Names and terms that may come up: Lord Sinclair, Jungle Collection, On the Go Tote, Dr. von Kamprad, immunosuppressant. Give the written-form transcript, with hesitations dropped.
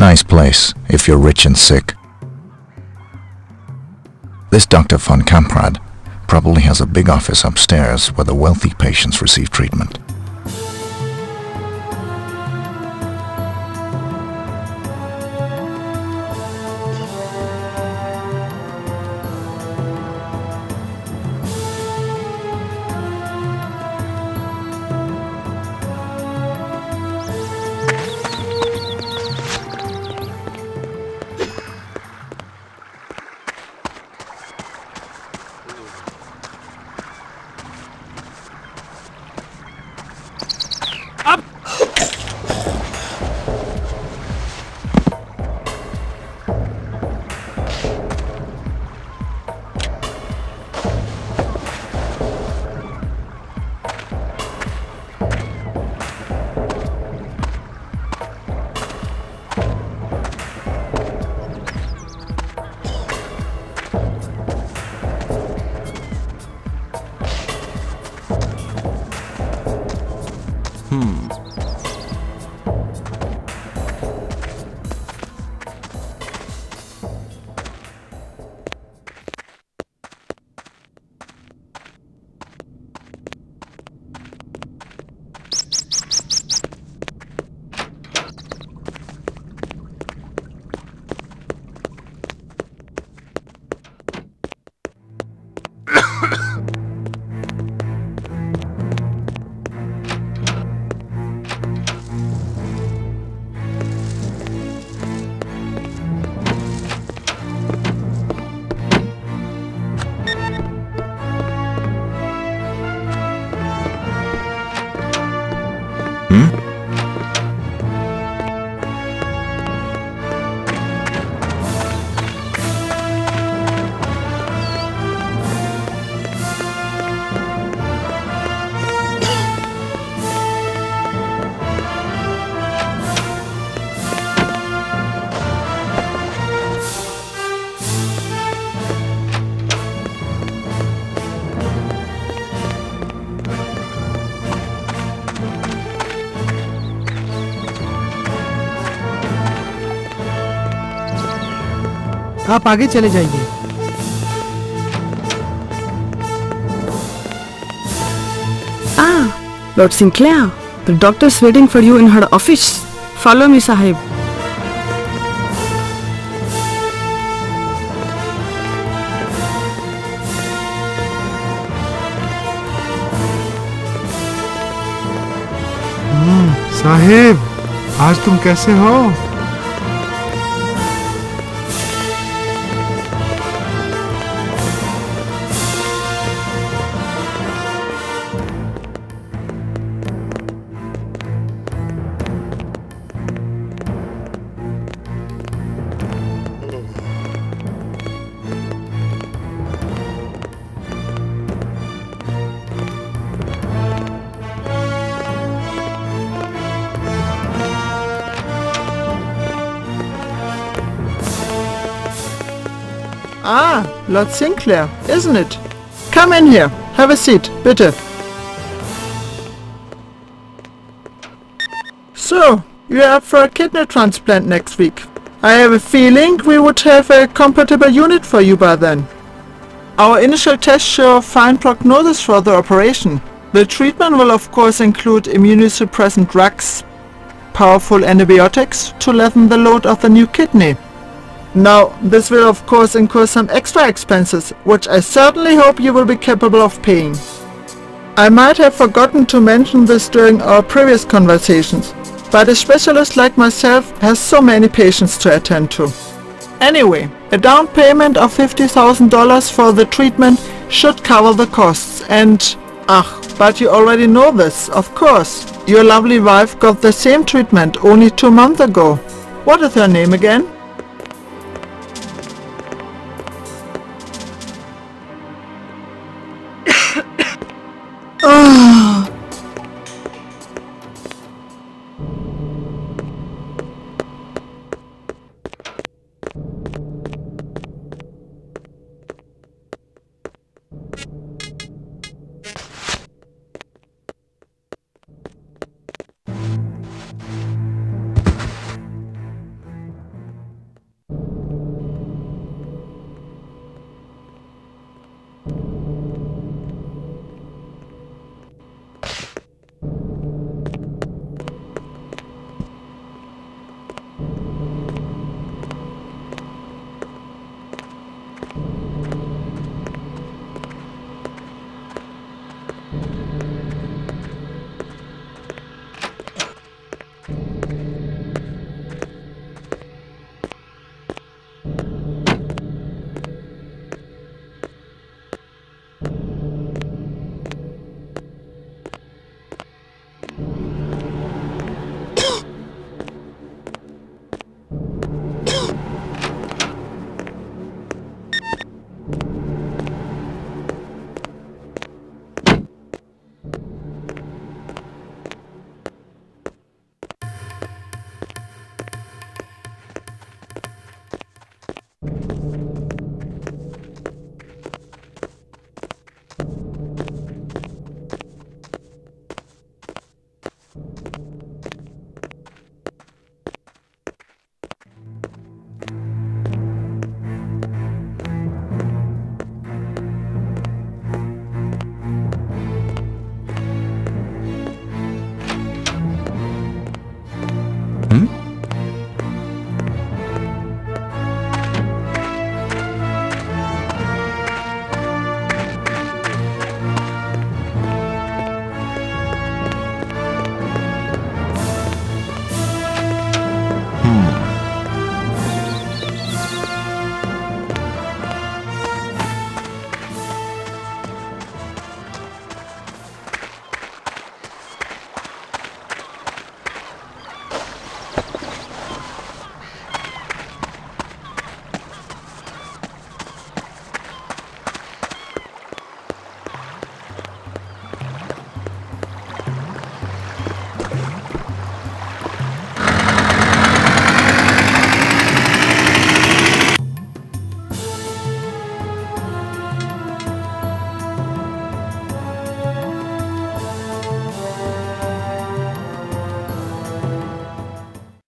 Nice place, if you're rich and sick. This Dr. von Kamprad probably has a big office upstairs where the wealthy patients receive treatment. आप आगे चले जाइए। Ah, Lord Sinclair, the doctor's waiting for you in her office. Follow me, Sahib. Sahib, आज तुम कैसे हो? Ah, Lord Sinclair, isn't it? Come in here. Have a seat, bitte. So, you're up for a kidney transplant next week. I have a feeling we would have a compatible unit for you by then. Our initial tests show a fine prognosis for the operation. The treatment will of course include immunosuppressant drugs, powerful antibiotics to lessen the load of the new kidney. Now, this will of course incur some extra expenses, which I certainly hope you will be capable of paying. I might have forgotten to mention this during our previous conversations, but a specialist like myself has so many patients to attend to. Anyway, a down payment of $50,000 for the treatment should cover the costs and... Ah, but you already know this, of course. Your lovely wife got the same treatment only 2 months ago. What is her name again?